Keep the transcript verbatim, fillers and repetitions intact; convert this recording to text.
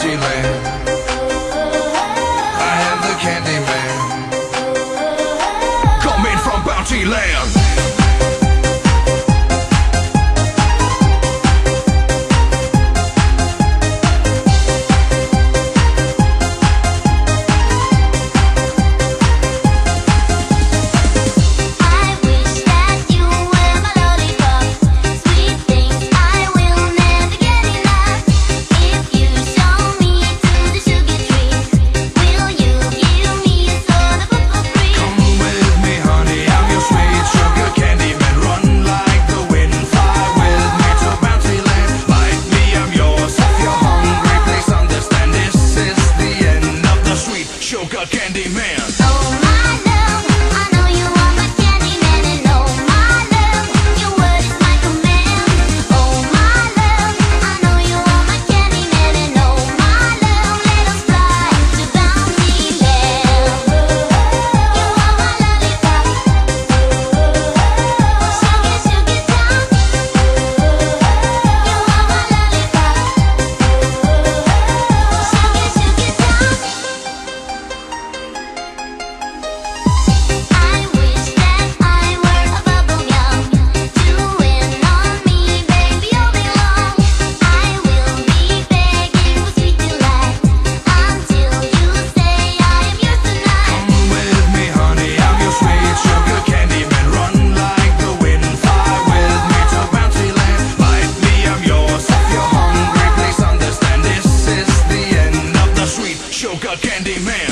Candyman. I am the Candyman, coming from Bounty Land. Candyman.